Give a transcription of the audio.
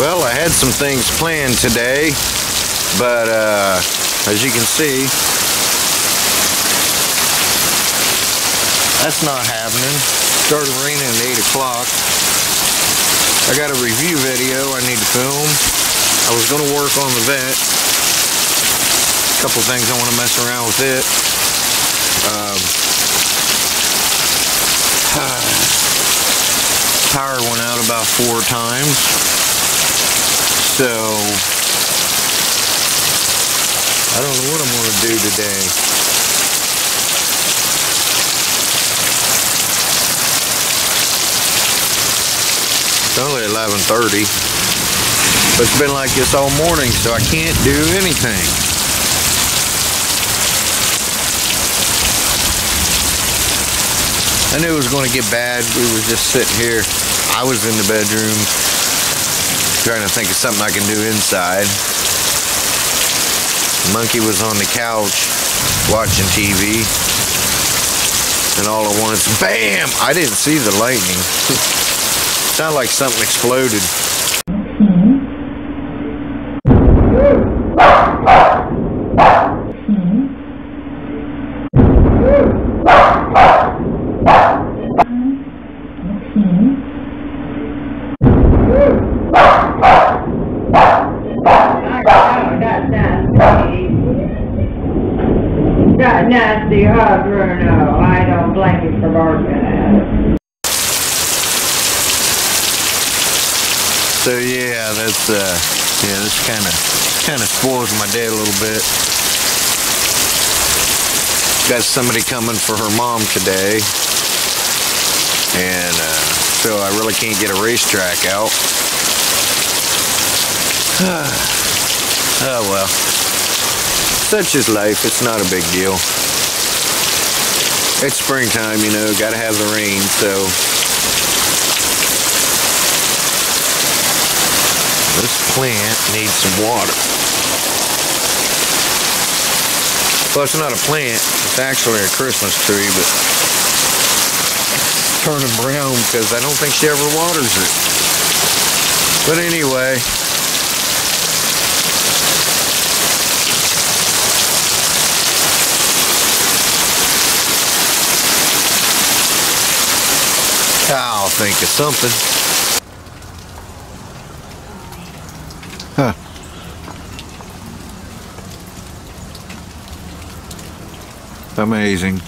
Well, I had some things planned today, but as you can see, that's not happening. Started raining at 8 o'clock. I got a review video I need to film. I was going to work on the vet. A couple things I want to mess around with it. Power went out about 4 times, so I don't know what I'm going to do today. It's only 11:30, but it's been like this all morning, so I can't do anything. I knew it was going to get bad. We was just sitting here. I was in the bedroom trying to think of something I can do inside. The monkey was on the couch watching TV, and all I wanted was BAM! I didn't see the lightning. Sounded like something exploded. Nasty hug, Bruno. I don't blame you for barking at it. So yeah, that's this kind of spoils my day a little bit. Got somebody coming for her mom today, and so I really can't get a racetrack out. Oh well. Such is life. It's not a big deal. It's springtime, you know, gotta have the rain, so. This plant needs some water. Well, it's not a plant. It's actually a Christmas tree, but it's turning brown because I don't think she ever waters it. But anyway. I'll think of something. Huh. Amazing.